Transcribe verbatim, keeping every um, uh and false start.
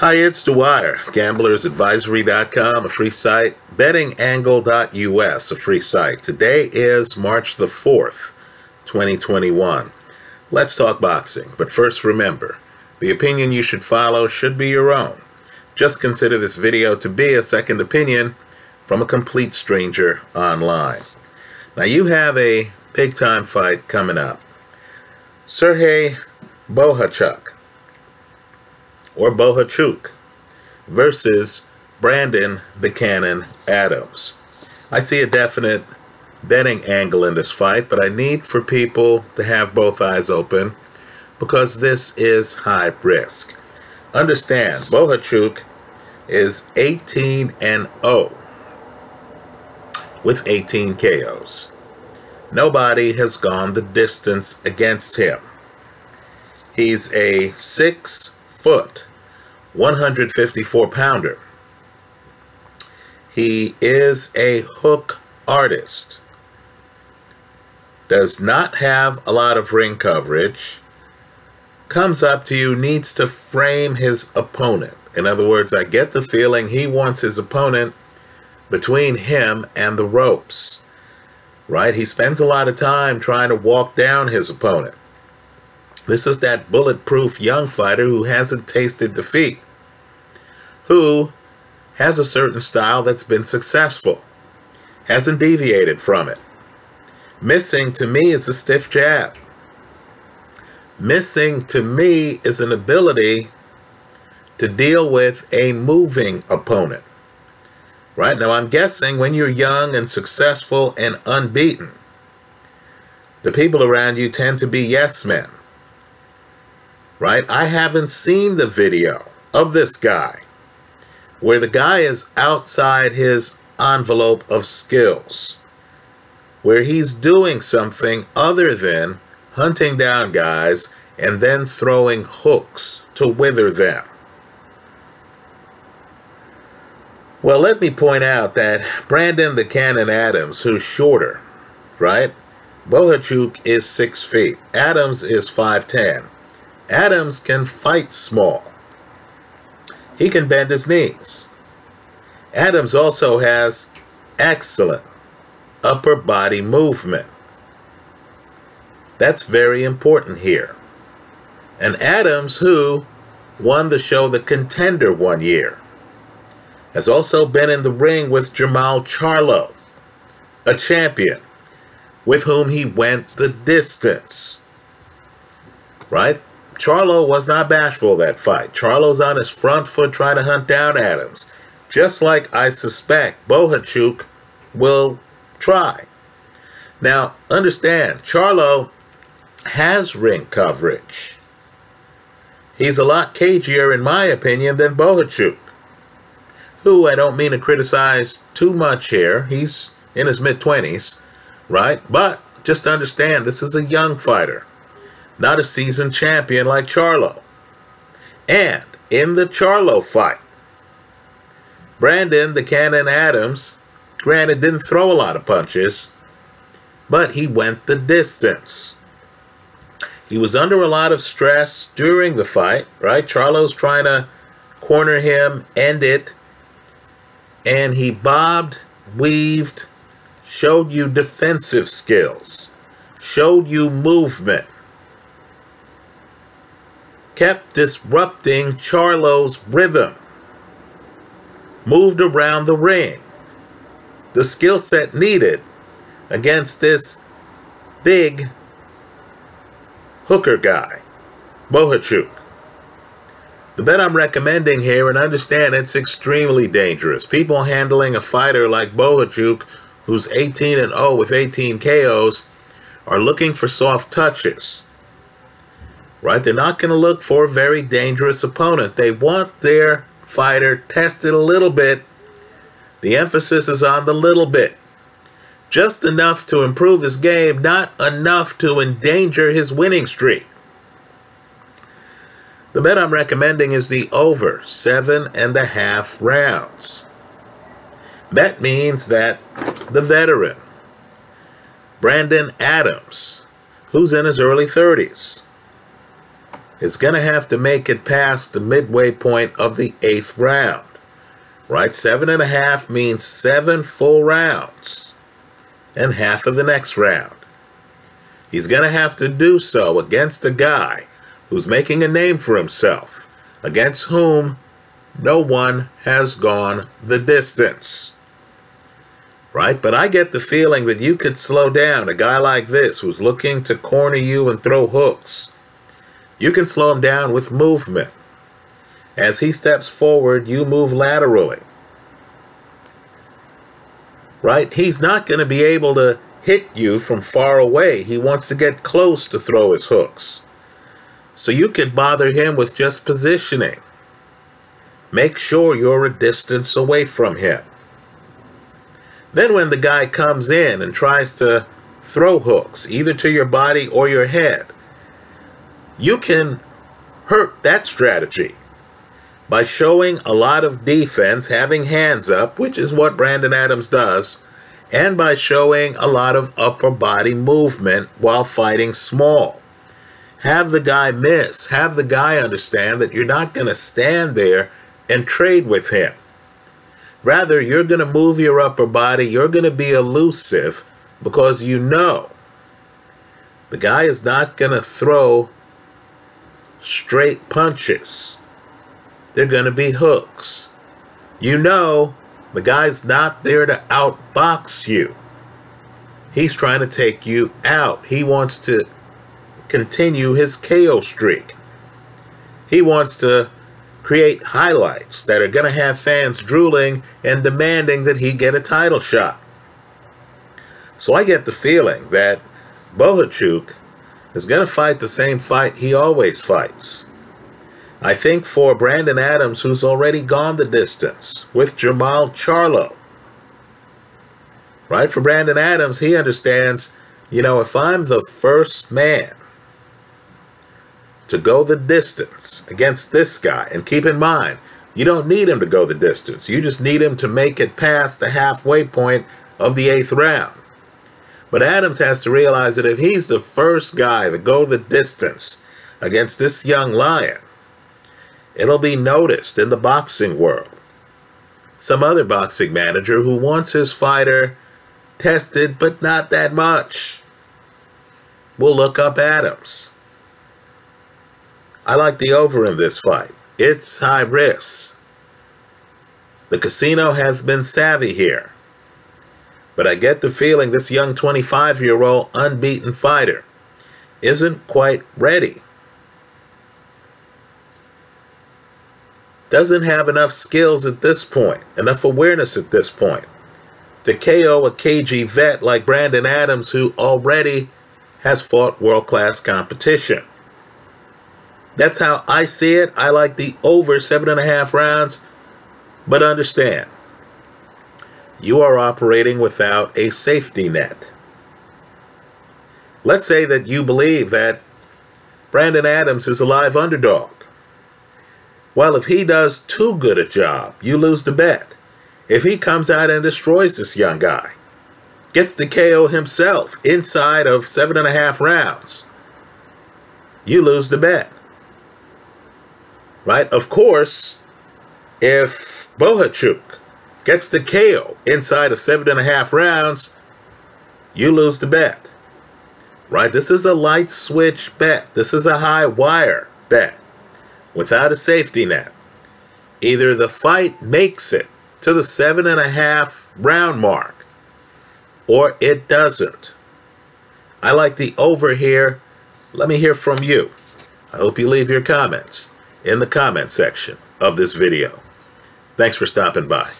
Hi, it's The Wire, gamblers advisory dot com, a free site, betting angle dot U S, a free site. Today is March the fourth, twenty twenty-one. Let's talk boxing, but first remember, the opinion you should follow should be your own. Just consider this video to be a second opinion from a complete stranger online. Now, you have a big-time fight coming up. Sergey Bohachuk. or Bohachuk versus Brandon Buchanan Adams. I see a definite betting angle in this fight, but I need for people to have both eyes open because this is high risk. Understand, Bohachuk is eighteen and oh with eighteen K Os. Nobody has gone the distance against him. He's a six foot one hundred fifty-four pounder. He is a hook artist. Does not have a lot of ring coverage. Comes up to you, needs to frame his opponent. In other words, I get the feeling he wants his opponent between him and the ropes. Right? He spends a lot of time trying to walk down his opponent. This is that bulletproof young fighter who hasn't tasted defeat, who has a certain style that's been successful, hasn't deviated from it. Missing to me is a stiff jab. Missing to me is an ability to deal with a moving opponent. Right now, I'm guessing when you're young and successful and unbeaten, the people around you tend to be yes men. Right? I haven't seen the video of this guy where the guy is outside his envelope of skills, where he's doing something other than hunting down guys and then throwing hooks to wither them. Well, let me point out that Brandon Buchanan Adams, who's shorter, right? Bohachuk is six feet. Adams is five ten. Adams can fight small. He can bend his knees. Adams also has excellent upper body movement. That's very important here. And Adams, who won the show The Contender one year, has also been in the ring with Jermall Charlo, a champion with whom he went the distance. Right? Charlo was not bashful that fight. Charlo's on his front foot trying to hunt down Adams, just like I suspect Bohachuk will try. Now, understand, Charlo has ring coverage. He's a lot cagier, in my opinion, than Bohachuk, who I don't mean to criticize too much here. He's in his mid-twenties, right? But just understand, this is a young fighter, not a seasoned champion like Charlo. And in the Charlo fight, Brandon Buchanan Adams, granted, didn't throw a lot of punches, but he went the distance. He was under a lot of stress during the fight, right? Charlo's trying to corner him, end it, and he bobbed, weaved, showed you defensive skills, showed you movement, kept disrupting Charlo's rhythm, moved around the ring. The skill set needed against this big hooker guy, Bohachuk. The bet I'm recommending here, and understand it's extremely dangerous. People handling a fighter like Bohachuk, who's eighteen and oh with eighteen K Os, are looking for soft touches. Right? They're not going to look for a very dangerous opponent. They want their fighter tested a little bit. The emphasis is on the little bit. Just enough to improve his game, not enough to endanger his winning streak. The bet I'm recommending is the over, seven and a half rounds. That means that the veteran, Brandon Adams, who's in his early thirties, is going to have to make it past the midway point of the eighth round, right? Seven and a half means seven full rounds and half of the next round. He's going to have to do so against a guy who's making a name for himself, against whom no one has gone the distance, right? But I get the feeling that you could slow down a guy like this who's looking to corner you and throw hooks. You can slow him down with movement. As he steps forward, you move laterally, right? He's not going to be able to hit you from far away. He wants to get close to throw his hooks. So you could bother him with just positioning. Make sure you're a distance away from him. Then when the guy comes in and tries to throw hooks, either to your body or your head, you can hurt that strategy by showing a lot of defense, having hands up, which is what Brandon Adams does, and by showing a lot of upper body movement while fighting small. Have the guy miss. Have the guy understand that you're not going to stand there and trade with him. Rather, you're going to move your upper body. You're going to be elusive because you know the guy is not going to throw straight punches. They're going to be hooks. You know the guy's not there to outbox you. He's trying to take you out. He wants to continue his K O streak. He wants to create highlights that are going to have fans drooling and demanding that he get a title shot. So I get the feeling that Bohachuk is going to fight the same fight he always fights. I think for Brandon Adams, who's already gone the distance with Jermall Charlo, right? For Brandon Adams, he understands, you know, if I'm the first man to go the distance against this guy. And keep in mind, you don't need him to go the distance. You just need him to make it past the halfway point of the eighth round. But Adams has to realize that if he's the first guy to go the distance against this young lion, it'll be noticed in the boxing world. Some other boxing manager who wants his fighter tested, but not that much, will look up Adams. I like the over in this fight. It's high risk. The casino has been savvy here. But I get the feeling this young twenty-five-year-old unbeaten fighter isn't quite ready. Doesn't have enough skills at this point, enough awareness at this point, to K O a cagey vet like Brandon Adams, who already has fought world-class competition. That's how I see it. I like the over seven and a half rounds, but understand, you are operating without a safety net. Let's say that you believe that Brandon Adams is a live underdog. Well, if he does too good a job, you lose the bet. If he comes out and destroys this young guy, gets the K O himself inside of seven and a half rounds, you lose the bet. Right? Of course, if Bohachuk gets the K O inside of seven and a half rounds, you lose the bet. Right? This is a light switch bet. This is a high wire bet without a safety net. Either the fight makes it to the seven and a half round mark, or it doesn't. I like the over here. Let me hear from you. I hope you leave your comments in the comment section of this video. Thanks for stopping by.